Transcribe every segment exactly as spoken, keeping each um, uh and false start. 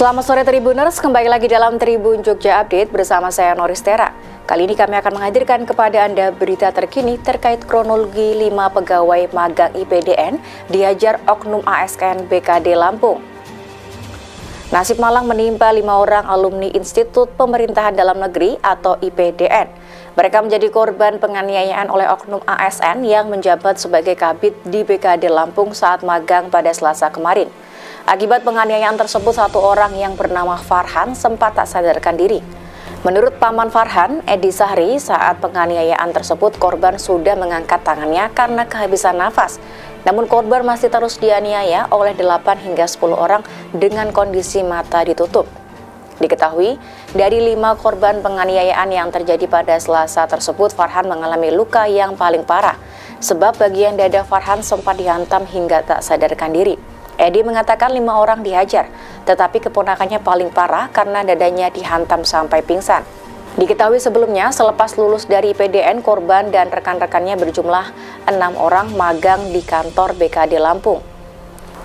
Selamat sore Tribuners, kembali lagi dalam Tribun Jogja Update bersama saya Noris Tera. Kali ini kami akan menghadirkan kepada Anda berita terkini terkait kronologi lima pegawai magang I P D N dihajar oknum A S N B K D Lampung. Nasib malang menimpa lima orang alumni Institut Pemerintahan Dalam Negeri atau I P D N. Mereka menjadi korban penganiayaan oleh oknum A S N yang menjabat sebagai kabid di B K D Lampung saat magang pada Selasa kemarin. Akibat penganiayaan tersebut, satu orang yang bernama Farhan sempat tak sadarkan diri. Menurut paman Farhan, Edi Sahri, saat penganiayaan tersebut korban sudah mengangkat tangannya karena kehabisan nafas. Namun korban masih terus dianiaya oleh delapan hingga sepuluh orang dengan kondisi mata ditutup. Diketahui, dari lima korban penganiayaan yang terjadi pada Selasa tersebut, Farhan mengalami luka yang paling parah. Sebab bagian dada Farhan sempat dihantam hingga tak sadarkan diri. Edi mengatakan lima orang dihajar, tetapi keponakannya paling parah karena dadanya dihantam sampai pingsan. Diketahui sebelumnya, selepas lulus dari I P D N, korban dan rekan-rekannya berjumlah enam orang magang di kantor B K D Lampung.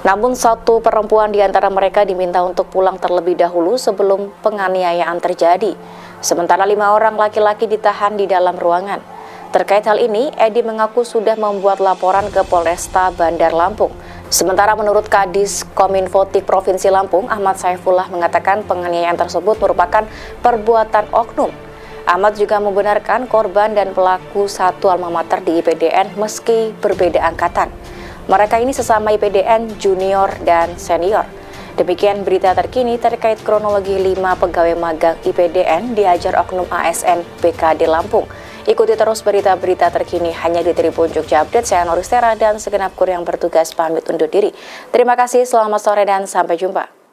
Namun satu perempuan di antara mereka diminta untuk pulang terlebih dahulu sebelum penganiayaan terjadi. Sementara lima orang laki-laki ditahan di dalam ruangan. Terkait hal ini, Edi mengaku sudah membuat laporan ke Polresta Bandar Lampung. Sementara menurut Kadis Kominfotik Provinsi Lampung, Ahmad Saifullah mengatakan penganiayaan tersebut merupakan perbuatan oknum. Ahmad juga membenarkan korban dan pelaku satu alma mater di I P D N meski berbeda angkatan. Mereka ini sesama I P D N junior dan senior. Demikian berita terkini terkait kronologi lima pegawai magang I P D N dihajar oknum A S N B K D Lampung. Ikuti terus berita-berita terkini hanya di Tribun Jogja Update. Saya Noris Tera dan segenap kru yang bertugas pamit undur diri. Terima kasih, selamat sore dan sampai jumpa.